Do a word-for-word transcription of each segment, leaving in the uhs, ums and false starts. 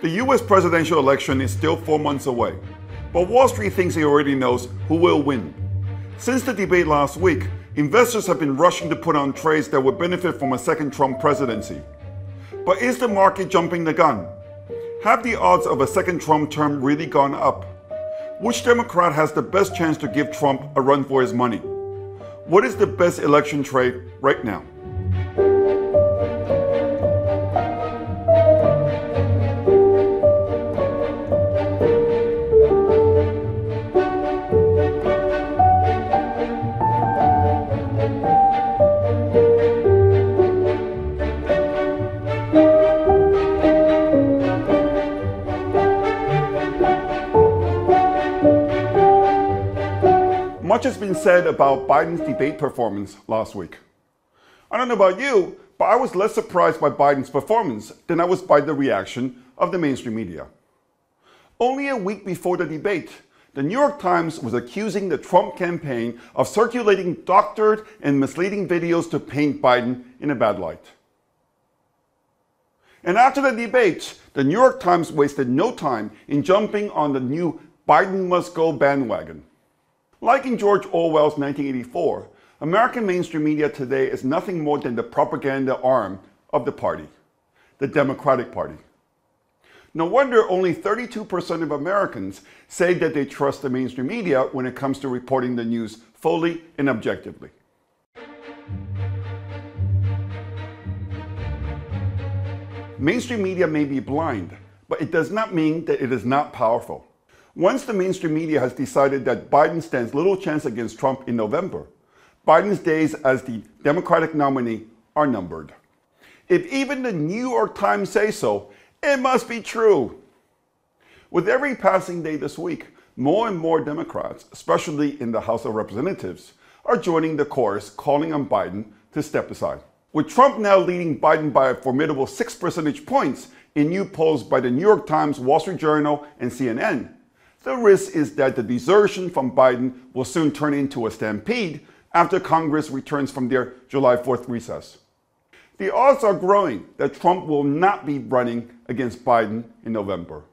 The U S presidential election is still four months away, but Wall Street thinks it already knows who will win. Since the debate last week, investors have been rushing to put on trades that would benefit from a second Trump presidency. But is the market jumping the gun? Have the odds of a second Trump term really gone up? Which Democrat has the best chance to give Trump a run for his money? What is the best election trade right now? Much has been said about Biden's debate performance last week. I don't know about you, but I was less surprised by Biden's performance than I was by the reaction of the mainstream media. Only a week before the debate, the New York Times was accusing the Trump campaign of circulating doctored and misleading videos to paint Biden in a bad light. And after the debate, the New York Times wasted no time in jumping on the new Biden must go bandwagon. Like in George Orwell's nineteen eighty-four, American mainstream media today is nothing more than the propaganda arm of the party, the Democratic Party. No wonder only thirty-two percent of Americans say that they trust the mainstream media when it comes to reporting the news fully and objectively. Mainstream media may be blind, but it does not mean that it is not powerful. Once the mainstream media has decided that Biden stands little chance against Trump in November, Biden's days as the Democratic nominee are numbered. If even the New York Times say so, it must be true. With every passing day this week, more and more Democrats, especially in the House of Representatives, are joining the chorus calling on Biden to step aside. With Trump now leading Biden by a formidable six percentage points in new polls by the New York Times, Wall Street Journal, and C N N, the risk is that the desertion from Biden will soon turn into a stampede after Congress returns from their July fourth recess. The odds are growing that Trump will not be running against Biden in November.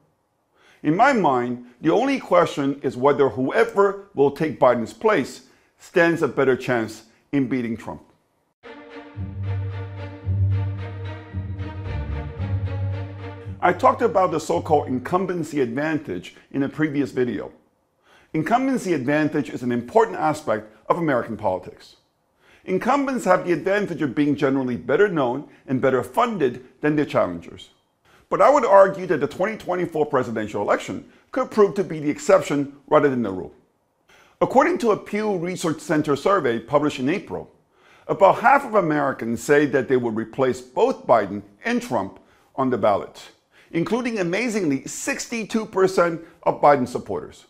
In my mind, the only question is whether whoever will take Biden's place stands a better chance in beating Trump. I talked about the so-called incumbency advantage in a previous video. Incumbency advantage is an important aspect of American politics. Incumbents have the advantage of being generally better known and better funded than their challengers. But I would argue that the twenty twenty-four presidential election could prove to be the exception rather than the rule. According to a Pew Research Center survey published in April, about half of Americans say that they would replace both Biden and Trump on the ballot, including amazingly sixty-two percent of Biden supporters.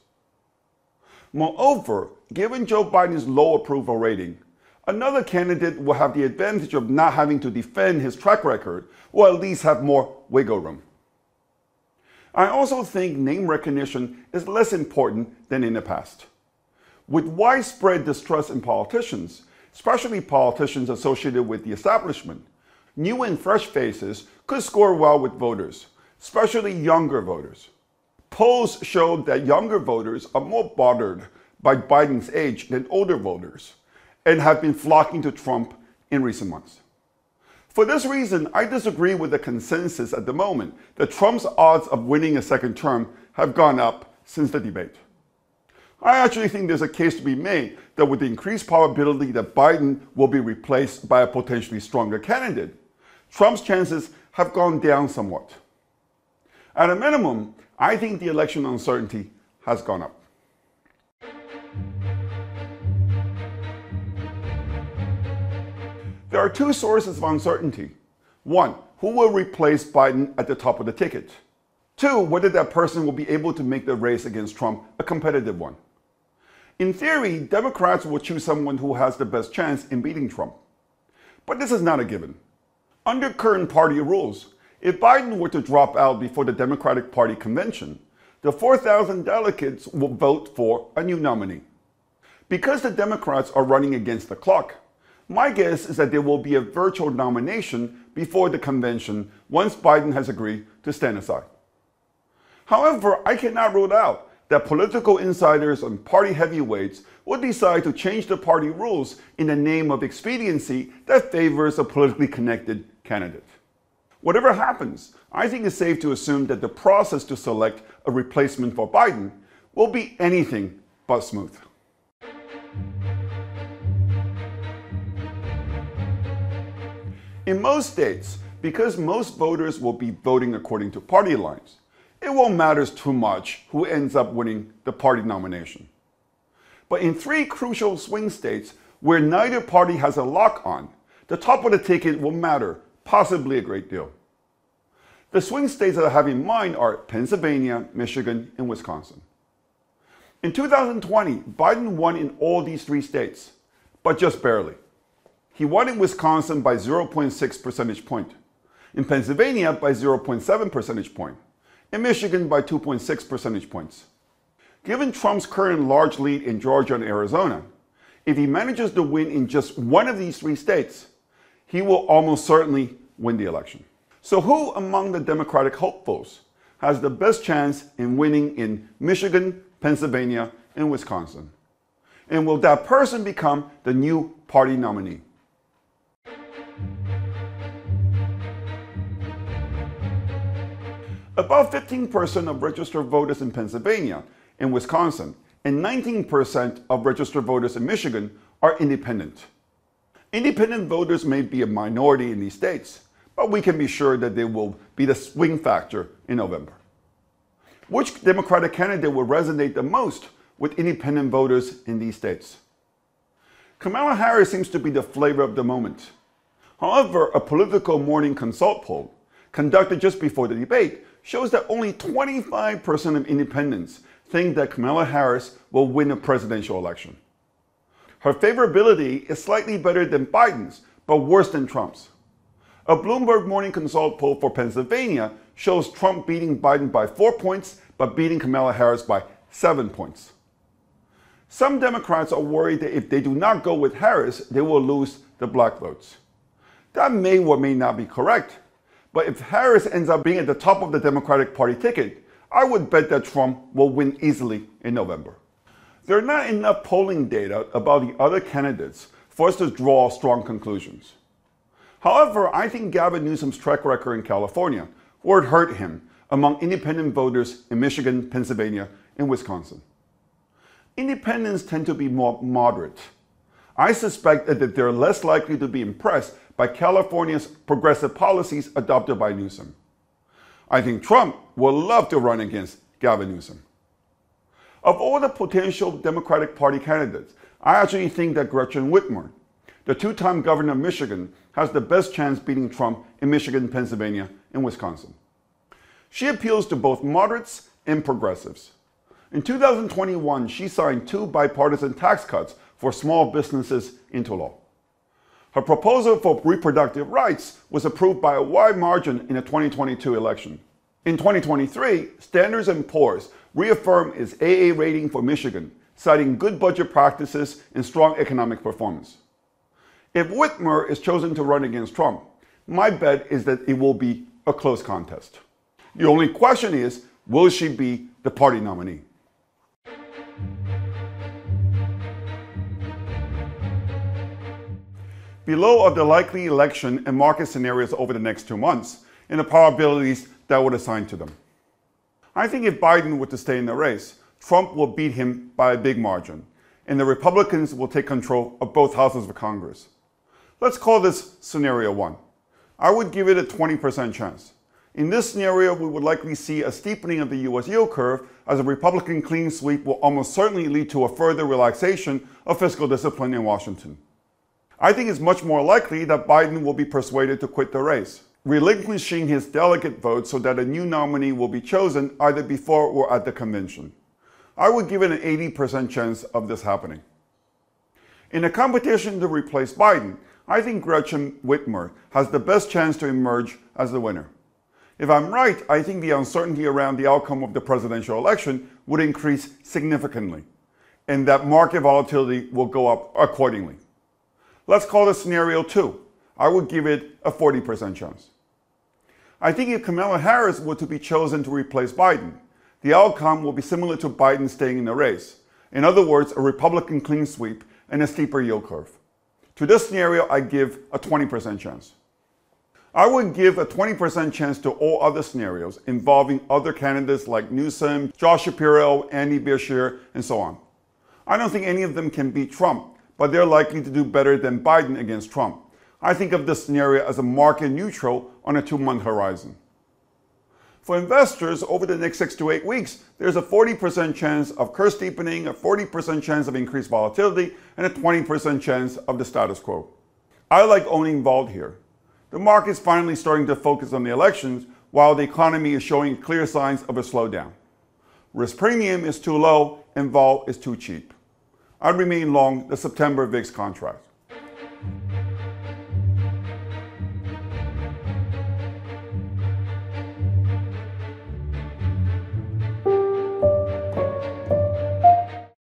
Moreover, given Joe Biden's low approval rating, another candidate will have the advantage of not having to defend his track record, or at least have more wiggle room. I also think name recognition is less important than in the past. With widespread distrust in politicians, especially politicians associated with the establishment, new and fresh faces could score well with voters, especially younger voters. Polls showed that younger voters are more bothered by Biden's age than older voters and have been flocking to Trump in recent months. For this reason, I disagree with the consensus at the moment that Trump's odds of winning a second term have gone up since the debate. I actually think there's a case to be made that with the increased probability that Biden will be replaced by a potentially stronger candidate, Trump's chances have gone down somewhat. At a minimum, I think the election uncertainty has gone up. There are two sources of uncertainty. One, who will replace Biden at the top of the ticket? Two, whether that person will be able to make the race against Trump a competitive one. In theory, Democrats will choose someone who has the best chance in beating Trump. But this is not a given. Under current party rules, if Biden were to drop out before the Democratic Party convention, the four thousand delegates will vote for a new nominee. Because the Democrats are running against the clock, my guess is that there will be a virtual nomination before the convention once Biden has agreed to stand aside. However, I cannot rule out that political insiders and party heavyweights will decide to change the party rules in the name of expediency that favors a politically connected candidate. Whatever happens, I think it's safe to assume that the process to select a replacement for Biden will be anything but smooth. In most states, because most voters will be voting according to party lines, it won't matter too much who ends up winning the party nomination. But in three crucial swing states where neither party has a lock on, the top of the ticket will matter, possibly a great deal. The swing states that I have in mind are Pennsylvania, Michigan, and Wisconsin. In two thousand twenty, Biden won in all these three states, but just barely. He won in Wisconsin by zero point six percentage point, in Pennsylvania by zero point seven percentage point, in Michigan by two point six percentage points. Given Trump's current large lead in Georgia and Arizona, if he manages to win in just one of these three states, he will almost certainly win the election. So who among the Democratic hopefuls has the best chance in winning in Michigan, Pennsylvania, and Wisconsin? And will that person become the new party nominee? About fifteen percent of registered voters in Pennsylvania and Wisconsin and nineteen percent of registered voters in Michigan are independent. Independent voters may be a minority in these states, but we can be sure that they will be the swing factor in November. Which Democratic candidate will resonate the most with independent voters in these states? Kamala Harris seems to be the flavor of the moment. However, a Political Morning Consult poll conducted just before the debate shows that only twenty-five percent of independents think that Kamala Harris will win a presidential election. Her favorability is slightly better than Biden's, but worse than Trump's. A Bloomberg Morning Consult poll for Pennsylvania shows Trump beating Biden by four points, but beating Kamala Harris by seven points. Some Democrats are worried that if they do not go with Harris, they will lose the black votes. That may or may not be correct, but if Harris ends up being at the top of the Democratic Party ticket, I would bet that Trump will win easily in November. There are not enough polling data about the other candidates for us to draw strong conclusions. However, I think Gavin Newsom's track record in California, where it hurt him among independent voters in Michigan, Pennsylvania, and Wisconsin. Independents tend to be more moderate. I suspect that they're less likely to be impressed by California's progressive policies adopted by Newsom. I think Trump will love to run against Gavin Newsom. Of all the potential Democratic Party candidates, I actually think that Gretchen Whitmer, the two-time governor of Michigan, has the best chance beating Trump in Michigan, Pennsylvania, and Wisconsin. She appeals to both moderates and progressives. In two thousand twenty-one, she signed two bipartisan tax cuts for small businesses into law. Her proposal for reproductive rights was approved by a wide margin in the twenty twenty-two election. In twenty twenty-three, Standards and Poor's reaffirmed its A A rating for Michigan, citing good budget practices and strong economic performance. If Whitmer is chosen to run against Trump, my bet is that it will be a close contest. The only question is, will she be the party nominee? Below are the likely election and market scenarios over the next two months and the probabilities that would assign to them. I think if Biden were to stay in the race, Trump will beat him by a big margin, and the Republicans will take control of both houses of Congress. Let's call this scenario one. I would give it a twenty percent chance. In this scenario, we would likely see a steepening of the U S yield curve, as a Republican clean sweep will almost certainly lead to a further relaxation of fiscal discipline in Washington. I think it's much more likely that Biden will be persuaded to quit the race, relinquishing his delegate vote so that a new nominee will be chosen either before or at the convention. I would give it an eighty percent chance of this happening. In a competition to replace Biden, I think Gretchen Whitmer has the best chance to emerge as the winner. If I'm right, I think the uncertainty around the outcome of the presidential election would increase significantly, and that market volatility will go up accordingly. Let's call this scenario two. I would give it a forty percent chance. I think if Kamala Harris were to be chosen to replace Biden, the outcome will be similar to Biden staying in the race. In other words, a Republican clean sweep and a steeper yield curve. To this scenario, I give a twenty percent chance. I would give a twenty percent chance to all other scenarios involving other candidates like Newsom, Josh Shapiro, Andy Beshear, and so on. I don't think any of them can beat Trump, but they're likely to do better than Biden against Trump. I think of this scenario as a market neutral on a two-month horizon. For investors, over the next six to eight weeks, there's a forty percent chance of curve steepening, a forty percent chance of increased volatility, and a twenty percent chance of the status quo. I like owning involved here. The market's finally starting to focus on the elections, while the economy is showing clear signs of a slowdown. Risk premium is too low and vol is too cheap. I remain long the September V I X contract.